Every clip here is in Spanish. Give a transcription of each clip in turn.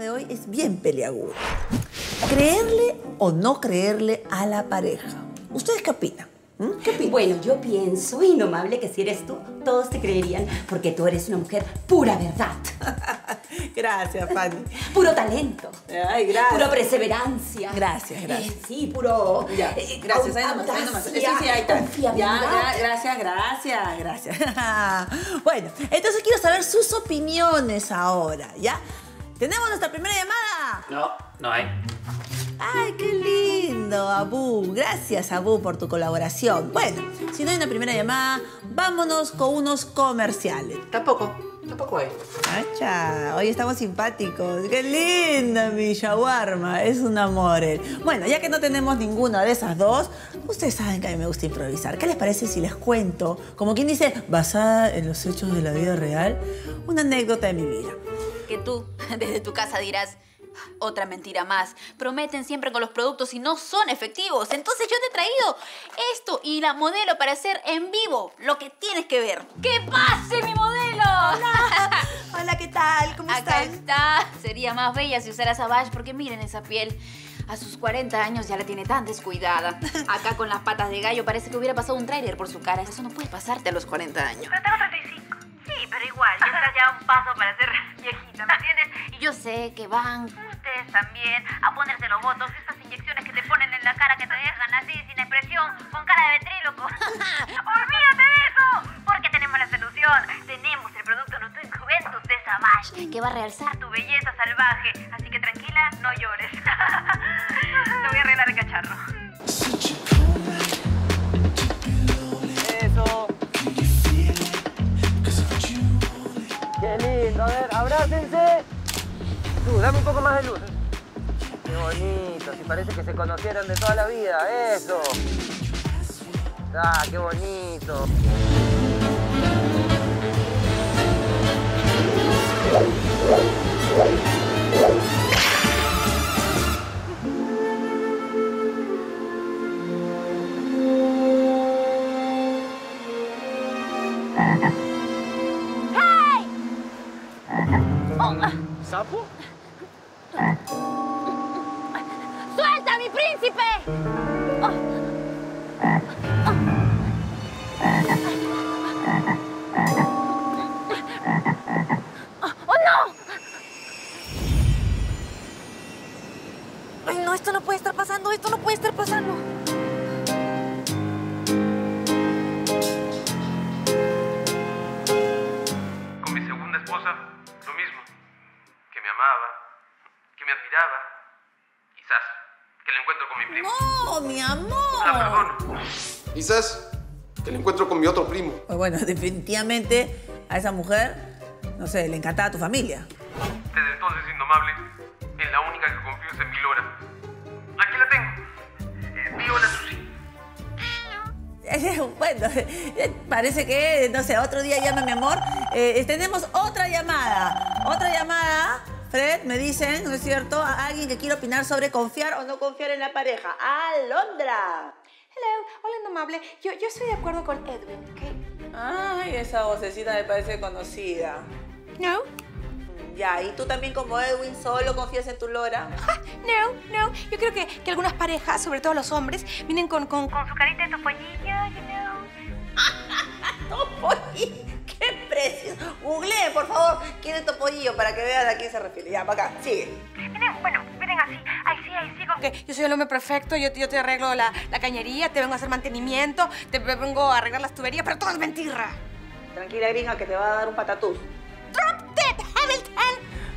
de hoy es bien peleaguda. ¿Creerle o no creerle a la pareja? ¿Ustedes qué opinan? ¿Qué opinan? Bueno, yo pienso, indomable, que si eres tú, todos te creerían, porque tú eres una mujer pura verdad. Gracias, Fanny. Puro talento. Ay, gracias. Puro perseverancia. Gracias, gracias. Sí, puro... Ya, gracias. Ahí nomás. Sí, ahí está. Ya, gracias. Bueno, entonces quiero saber sus opiniones ahora, ¿ya? ¡Tenemos nuestra primera llamada! No hay. ¡Ay, qué lindo, Abu! Gracias, Abu, por tu colaboración. Bueno, si no hay una primera llamada, vámonos con unos comerciales. Tampoco hay. ¡Acha! Hoy estamos simpáticos. ¡Qué linda mi shawarma! Es un amor. Bueno, ya que no tenemos ninguna de esas dos, ustedes saben que a mí me gusta improvisar. ¿Qué les parece si les cuento, como quien dice, basada en los hechos de la vida real, una anécdota de mi vida? Que tú, desde tu casa, dirás... Otra mentira más. Prometen siempre con los productos y no son efectivos. Entonces yo te he traído esto y la modelo para hacer en vivo lo que tienes que ver. ¡Que pase mi modelo! Hola, hola, ¿qué tal? ¿Cómo estás? Acá está. Sería más bella si usara Savage porque miren esa piel. A sus 40 años ya la tiene tan descuidada. Acá con las patas de gallo parece que hubiera pasado un tráiler por su cara. Eso no puede pasarte a los 40 años. Pero tengo 35. Sí, pero igual. Ya está ya un paso para ser viejita, ¿me entiendes? Y yo sé que van... Ustedes también, a ponerse los votos, esas inyecciones que te ponen en la cara que te dejan así, sin expresión, con cara de ventríloco. ¡Olvídate de eso! Porque tenemos la solución. Tenemos el producto Nutri Juventus de Savage, que va a realzar tu belleza salvaje. Así que tranquila, no llores. Te voy a arreglar el cacharro. Eso. Qué lindo. A ver, abrácense. Dame un poco más de luz. Qué bonito, si parece que se conocieron de toda la vida, eso. Ah, qué bonito. ¡Hey! Oh. ¿Sapo? ¡Suelta, mi príncipe! Oh. Oh. ¡Oh, no! ¡Ay, no! Esto no puede estar pasando, esto no puede estar pasando. Con mi segunda esposa, lo mismo. Que me amaba, que me admiraba. Quizás que le encuentro con mi primo. ¡No, mi amor! Ah, perdón. Quizás que le encuentro con mi otro primo. Bueno, definitivamente a esa mujer, no sé, le encantaba tu familia. Desde entonces, indomable, es la única que confío en mi Lora. Aquí la tengo. Viola Susi. Bueno, parece que, no sé, otro día llama mi amor. Tenemos otra llamada. Fred, me dicen, ¿no es cierto? A alguien que quiere opinar sobre confiar o no confiar en la pareja. ¡Alondra! Hello, hola, indomable. Yo estoy de acuerdo con Edwin, ¿ok? Ay, esa vocecita me parece conocida. No. Ya, ¿y tú también como Edwin solo confías en tu Lora? No. Yo creo que algunas parejas, sobre todo los hombres, vienen con su carita de topollillo, you know. ¡Topollillo! ¡Qué precio! Google, por favor, ¿quién es topollillo? Para que vean a quién se refiere. Ya, para acá, sigue. Miren así, ahí sí, como que yo soy el hombre perfecto, yo te arreglo la cañería, te vengo a hacer mantenimiento, te vengo a arreglar las tuberías, pero todo es mentira. Tranquila, gringa, que te va a dar un patatús. ¡Drop dead, Hamilton!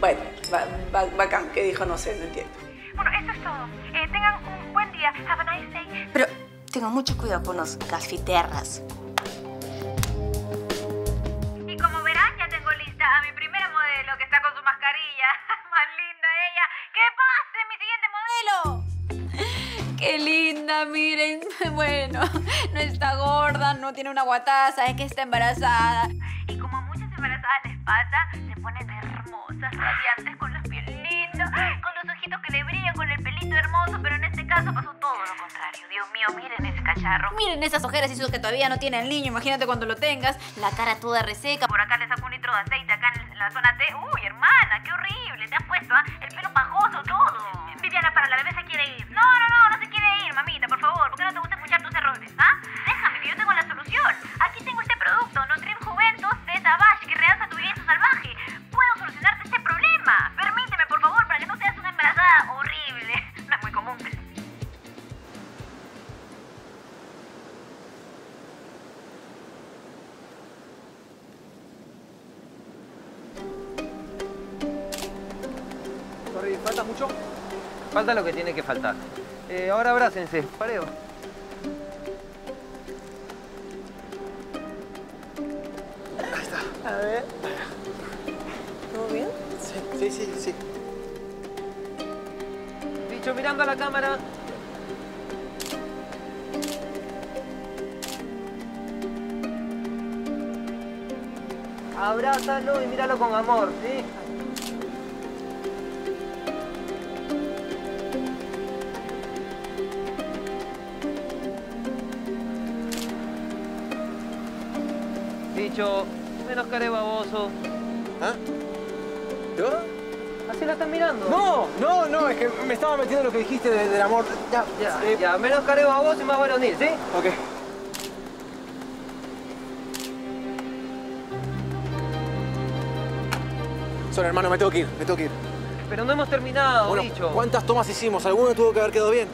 Bueno, bacán, ¿qué dijo? No sé, no entiendo. Bueno, eso es todo. Tengan un buen día. Have a nice day. Pero tengan mucho cuidado con los cafeterras. Y como verán, ya tengo lista a mi primera modelo que está con su mascarilla. Más linda ella. ¡Que pase mi siguiente modelo! ¡Qué linda! Miren, bueno, no está gorda, no tiene una guataza, es que está embarazada. Y como embarazadas les pasa, se ponen hermosas, radiantes, con los pies lindos, con los ojitos que le brillan, con el pelito hermoso, pero en este caso pasó todo lo contrario. Dios mío, miren ese cacharro. Miren esas ojeras y sus que todavía no tienen niño, imagínate cuando lo tengas. La cara toda reseca, por acá le saco un litro de aceite, acá en la esa zona T. Uy, hermana, qué horrible, te has puesto, ¿ah? El pelo pajoso, todo. Viviana, para, la bebé se quiere ir. No, no, no, no se quiere ir, mamita, por favor. ¿Por qué no te gusta escuchar tus errores, ah? Déjame, que yo tengo la solución. Aquí tengo este producto, Nutri Juventus de Savage, que realza tu belleza salvaje. Puedo solucionarte este problema. Permíteme, por favor, para que no seas una embarazada horrible. No es muy común. ¿Falta mucho? Falta lo que tiene que faltar. Ahora abrácense, pareo. Ahí está. A ver. ¿Todo bien? Sí, sí, sí, sí. Bicho, mirando a la cámara. Abrázalo y míralo con amor, ¿sí? Bicho, menos care baboso. ¿Ah? ¿Yo? ¿Así la estás mirando? No, no, no, es que me estaba metiendo en lo que dijiste del amor. Ya, ya, ya, menos care baboso y más varonil, ¿sí? Ok. Sorry, hermano, me tengo que ir, me tengo que ir. Pero no hemos terminado, bueno, Bicho. ¿Cuántas tomas hicimos? ¿Alguno tuvo que haber quedado bien?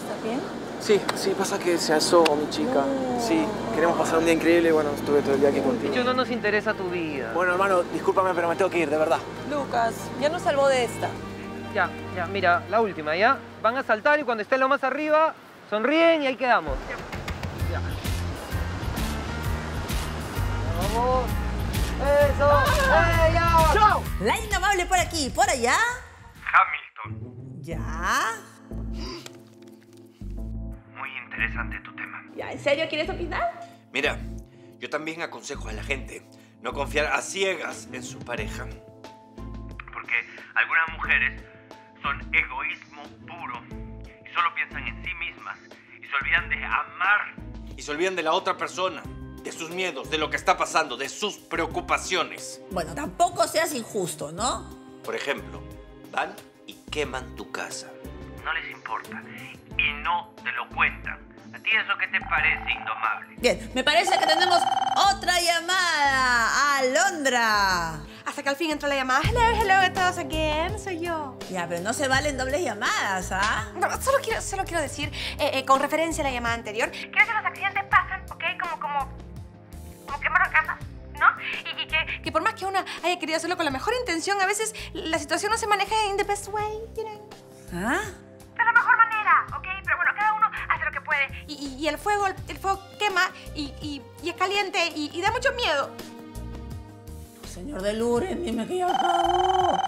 ¿Estás bien? Sí, sí, pasa que se asó mi chica. No. Sí. Queremos pasar un día increíble y bueno, estuve todo el día aquí contigo. Bicho, no nos interesa tu vida. Bueno, hermano, discúlpame, pero me tengo que ir, de verdad. Lucas, ya nos salvó de esta. Ya, ya, mira, la última, ¿ya? Van a saltar y cuando estén lo más arriba, sonríen y ahí quedamos. Ya. Vamos. ¡Eso! ¡Ah! ¡Ya! ¡Chao! La inamable por aquí, por allá. Hamilton. Ya. Muy interesante tu tema. ¿En serio quieres opinar? Mira, yo también aconsejo a la gente no confiar a ciegas en su pareja. Porque algunas mujeres son egoísmo puro y solo piensan en sí mismas y se olvidan de amar. Y se olvidan de la otra persona, de sus miedos, de lo que está pasando, de sus preocupaciones. Bueno, tampoco seas injusto, ¿no? Por ejemplo, van y queman tu casa. No les importa y no te lo cuentan. ¿A ti eso qué te parece, indomable? Bien, me parece que tenemos otra llamada. ¡Alondra! Hasta que al fin entró la llamada. Hello, hello, a todos again. Soy yo. Ya, pero no se valen dobles llamadas, ¿ah? No, solo quiero decir, con referencia a la llamada anterior, creo que los accidentes pasan, ¿ok? Como quemar la casa, ¿no? Y que por más que una haya querido hacerlo con la mejor intención, a veces la situación no se maneja in the best way, you know. ¿Ah? De la mejor manera, ¿ok? Pero bueno, cada uno hace lo que puede. Y el fuego quema y es caliente y da mucho miedo. Señor de Lourdes, dime que ya acabó.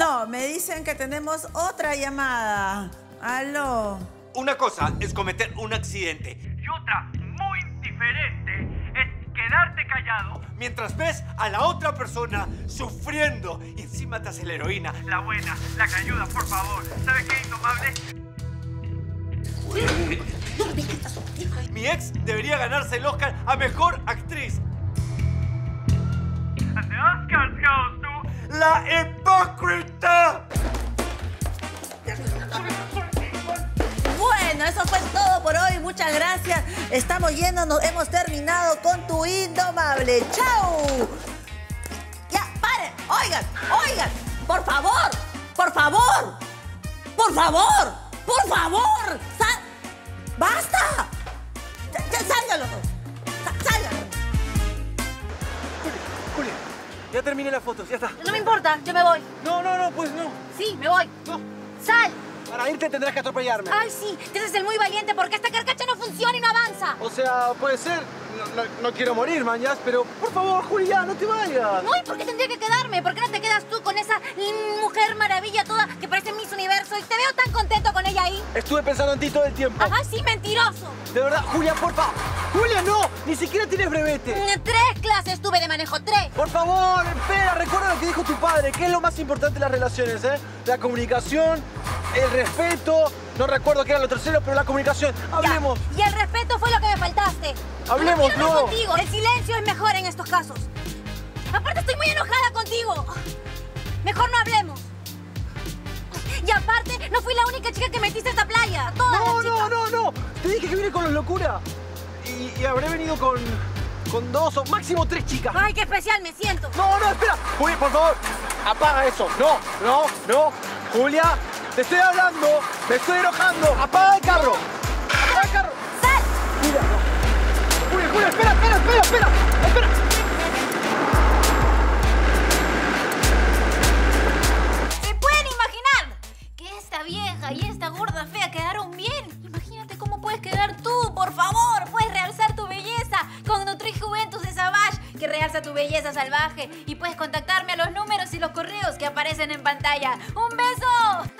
No, me dicen que tenemos otra llamada. Aló. Una cosa es cometer un accidente. Y otra, muy diferente, es quedarte callado mientras ves a la otra persona sufriendo. Y encima te hace la heroína, la buena, la que ayuda, por favor. ¿Sabes qué, indomable? Mi ex debería ganarse el Oscar a Mejor Actriz. ¡La hipócrita! Bueno, eso fue todo por hoy. Muchas gracias. Estamos yendo, nos hemos terminado con tu indomable. ¡Chao! Ya, paren. Oigan, oigan. Por favor, por favor. Por favor, por favor. ¡Basta! ¡Ya, sálganlo! ¡Sálganlo! Julia, ya terminé las fotos, ya está. No me importa, yo me voy. No, no, no, pues no. Sí, me voy. No. ¡Sal! Para irte tendrás que atropellarme. Ay, sí, te haces el muy valiente porque esta carcacha no funciona y no avanza. O sea, puede ser. No quiero morir, mañas, pero por favor, Julia, no te vayas. No, ¿y por qué tendría que quedarme? ¿Por qué no te quedas tú con esa mujer maravilla toda que parece Miss Universo? Y te veo tan contento con ella ahí. Estuve pensando en ti todo el tiempo. Ajá, sí, mentiroso. De verdad, Julia, porfa. Julia, no, ni siquiera tienes brevete. 3 clases tuve de manejo, 3. Por favor, espera, recuerda lo que dijo tu padre, que es lo más importante de las relaciones, ¿eh? La comunicación, el respeto. No recuerdo qué era lo tercero, pero la comunicación. Hablemos. Ya. Y el respeto fue lo que me faltaste. Hablemos, no. Contigo. El silencio es mejor en estos casos. Aparte estoy muy enojada contigo. Mejor no hablemos. Y aparte, no fui la única chica que metiste a esta playa. Todas las chicas. No. Te dije que vine con los locura. Y habré venido con dos o máximo tres chicas. Ay, qué especial me siento. No, espera. Juli, por favor, apaga eso. No. Julia, te estoy hablando. Me estoy enojando. Apaga el carro. Apaga el carro. ¡Sal! Mira. Julia, espera. ¿Se pueden imaginar que esta vieja y esta gorda fea quedaron bien? Imagínate cómo puedes quedar tú, por favor. Puedes realzar tu belleza con Nutri Juventus de Savage, que realza tu belleza salvaje. Y puedes contactarme a los números y los correos que aparecen en pantalla. ¡Un beso!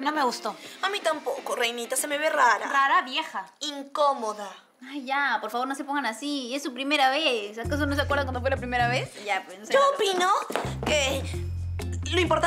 No me gustó. A mí tampoco, reinita. Se me ve rara. Rara, vieja. Incómoda. Ay, ya, por favor, no se pongan así. Es su primera vez. ¿Acaso no se acuerdan cuando fue la primera vez? Ya, pues no sé. Yo opino que lo importante...